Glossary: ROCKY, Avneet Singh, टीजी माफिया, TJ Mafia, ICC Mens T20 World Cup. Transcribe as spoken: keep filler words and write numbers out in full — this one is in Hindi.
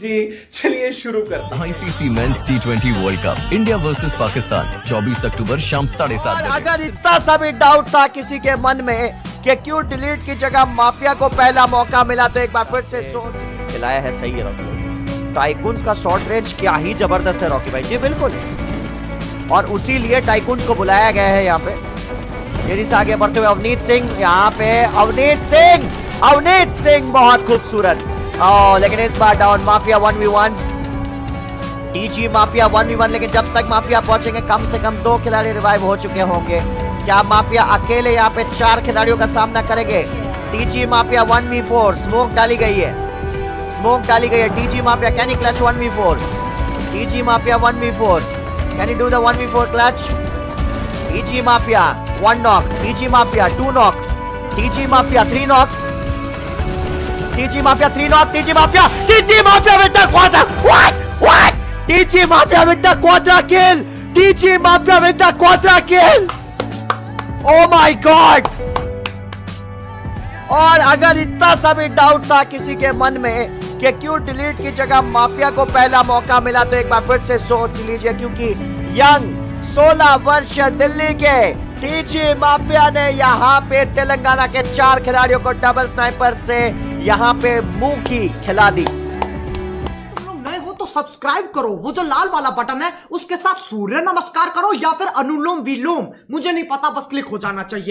जी चलिए शुरू करते हैं। ICC men's T twenty world cup India versus Pakistan चौबीस अक्टूबर शाम साढ़े सात बजे। अगर इतना सा भी डाउट था किसी के मन में कि क्यों डिलीट की जगह माफिया को पहला मौका मिला, तो एक बार फिर से सोच खिलाया है। सही है, टाइकून्स का शॉर्ट रेंज क्या ही जबरदस्त है रॉकी भाई जी, बिल्कुल। और उसी लिए टाइकून्स को बुलाया गया है यहाँ पे। मेरी से आगे बढ़ते हुए अवनीत सिंह, यहाँ पे अवनीत सिंह अवनीत सिंह बहुत खूबसूरत। ओ, लेकिन इस बार down mafia one v one, टीजी माफिया one v one. लेकिन जब तक माफिया पहुंचेंगे कम से कम दो खिलाड़ी रिवाइव हो चुके होंगे। क्या माफिया अकेले यहाँ पे चार खिलाड़ियों का सामना करेंगे? टीजी माफिया one v four, smoke डाली गई है स्मोक डाली गई है टीजी माफिया। Can he clutch one v four? टीजी माफिया one v four, can he do the one v four clutch? टीजी माफिया one knock, टीजी माफिया two knock, टीजी माफिया three knock, टीजी माफिया three not, टीजी माफिया टीजी माफिया with the quadra. What what टीजी माफिया with the quadra kill, टीजी माफिया with the quadra kill. Oh my god. और अगर इतना सा भी डाउट था किसी के मन में कि क्यों डिलीट की जगह माफिया को पहला मौका मिला, तो एक बार फिर से सोच लीजिए, क्योंकि यंग सोलह वर्ष दिल्ली के टीजी माफिया ने यहाँ पे तेलंगाना के चार खिलाड़ियों को डबल स्नाइपर से यहाँ पे मुंह की खिला दी। नए हो तो सब्सक्राइब करो, वो जो लाल वाला बटन है उसके साथ सूर्य नमस्कार करो या फिर अनुलोम विलोम, मुझे नहीं पता, बस क्लिक हो जाना चाहिए।